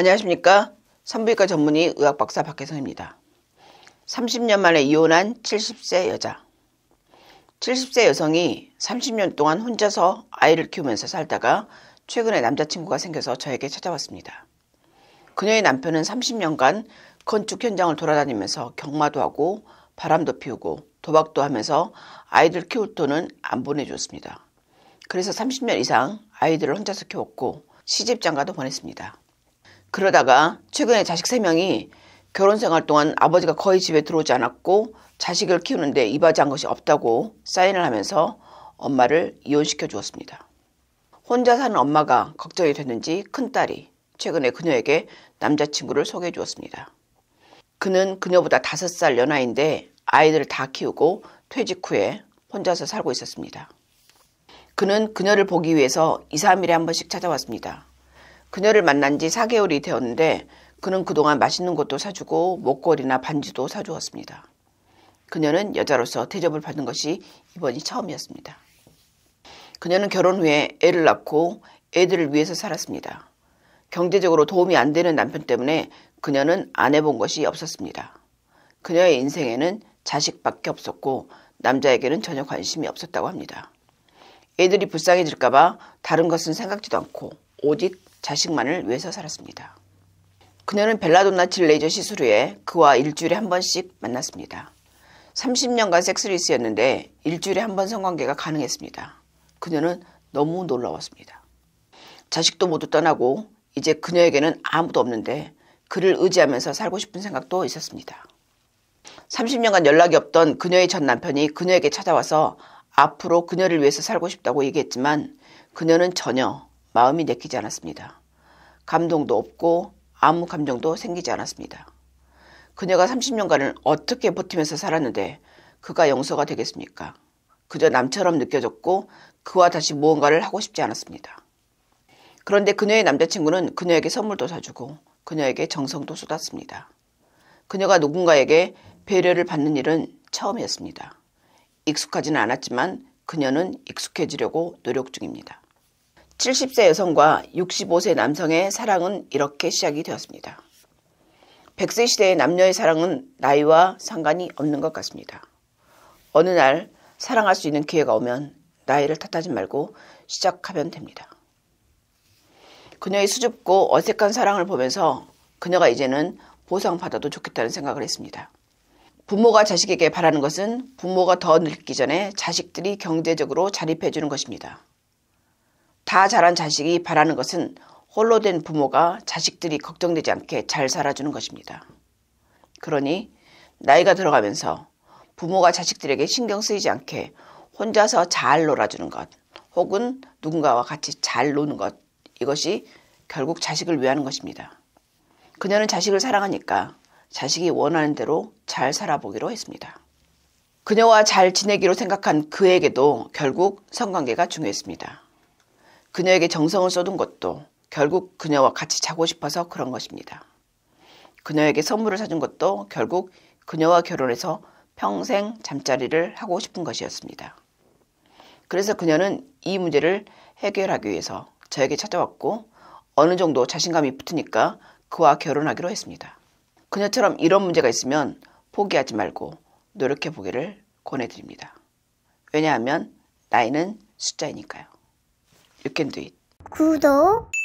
안녕하십니까. 산부인과 전문의 의학박사 박혜성입니다. 30년 만에 이혼한 70세 여자. 70세 여성이 30년 동안 혼자서 아이를 키우면서 살다가 최근에 남자친구가 생겨서 저에게 찾아왔습니다. 그녀의 남편은 30년간 건축 현장을 돌아다니면서 경마도 하고 바람도 피우고 도박도 하면서 아이들 키울 돈은 안 보내줬습니다. 그래서 30년 이상 아이들을 혼자서 키웠고 시집장가도 보냈습니다. 그러다가 최근에 자식 3명이 결혼생활 동안 아버지가 거의 집에 들어오지 않았고 자식을 키우는데 이바지한 것이 없다고 사인을 하면서 엄마를 이혼시켜 주었습니다. 혼자 사는 엄마가 걱정이 됐는지 큰딸이 최근에 그녀에게 남자친구를 소개해 주었습니다. 그는 그녀보다 5살 연하인데 아이들을 다 키우고 퇴직 후에 혼자서 살고 있었습니다. 그는 그녀를 보기 위해서 2, 3일에 한 번씩 찾아왔습니다. 그녀를 만난 지 4개월이 되었는데 그는 그동안 맛있는 것도 사주고 목걸이나 반지도 사주었습니다. 그녀는 여자로서 대접을 받는 것이 이번이 처음이었습니다. 그녀는 결혼 후에 애를 낳고 애들을 위해서 살았습니다. 경제적으로 도움이 안 되는 남편 때문에 그녀는 안 해본 것이 없었습니다. 그녀의 인생에는 자식밖에 없었고 남자에게는 전혀 관심이 없었다고 합니다. 애들이 불쌍해질까봐 다른 것은 생각지도 않고 오직 자식만을 위해서 살았습니다. 그녀는 벨라돈나 질레이저 시술 후에 그와 일주일에 한 번씩 만났습니다. 30년간 섹스리스였는데 일주일에 한 번 성관계가 가능했습니다. 그녀는 너무 놀라웠습니다. 자식도 모두 떠나고 이제 그녀에게는 아무도 없는데 그를 의지하면서 살고 싶은 생각도 있었습니다. 30년간 연락이 없던 그녀의 전 남편이 그녀에게 찾아와서 앞으로 그녀를 위해서 살고 싶다고 얘기했지만 그녀는 전혀 마음이 내키지 않았습니다. 감동도 없고 아무 감정도 생기지 않았습니다. 그녀가 30년간을 어떻게 버티면서 살았는데 그가 용서가 되겠습니까? 그저 남처럼 느껴졌고 그와 다시 무언가를 하고 싶지 않았습니다. 그런데 그녀의 남자친구는 그녀에게 선물도 사주고 그녀에게 정성도 쏟았습니다. 그녀가 누군가에게 배려를 받는 일은 처음이었습니다. 익숙하지는 않았지만 그녀는 익숙해지려고 노력 중입니다. 70세 여성과 65세 남성의 사랑은 이렇게 시작이 되었습니다. 100세 시대의 남녀의 사랑은 나이와 상관이 없는 것 같습니다. 어느 날 사랑할 수 있는 기회가 오면 나이를 탓하지 말고 시작하면 됩니다. 그녀의 수줍고 어색한 사랑을 보면서 그녀가 이제는 보상받아도 좋겠다는 생각을 했습니다. 부모가 자식에게 바라는 것은 부모가 더 늙기 전에 자식들이 경제적으로 자립해주는 것입니다. 다 자란 자식이 바라는 것은 홀로 된 부모가 자식들이 걱정되지 않게 잘 살아주는 것입니다. 그러니 나이가 들어가면서 부모가 자식들에게 신경 쓰이지 않게 혼자서 잘 놀아주는 것 혹은 누군가와 같이 잘 노는 것, 이것이 결국 자식을 위하는 것입니다. 그녀는 자식을 사랑하니까 자식이 원하는 대로 잘 살아보기로 했습니다. 그녀와 잘 지내기로 생각한 그에게도 결국 성관계가 중요했습니다. 그녀에게 정성을 쏟은 것도 결국 그녀와 같이 자고 싶어서 그런 것입니다. 그녀에게 선물을 사준 것도 결국 그녀와 결혼해서 평생 잠자리를 하고 싶은 것이었습니다. 그래서 그녀는 이 문제를 해결하기 위해서 저에게 찾아왔고 어느 정도 자신감이 붙으니까 그와 결혼하기로 했습니다. 그녀처럼 이런 문제가 있으면 포기하지 말고 노력해보기를 권해드립니다. 왜냐하면 나이는 숫자이니까요. You can do it. 구독.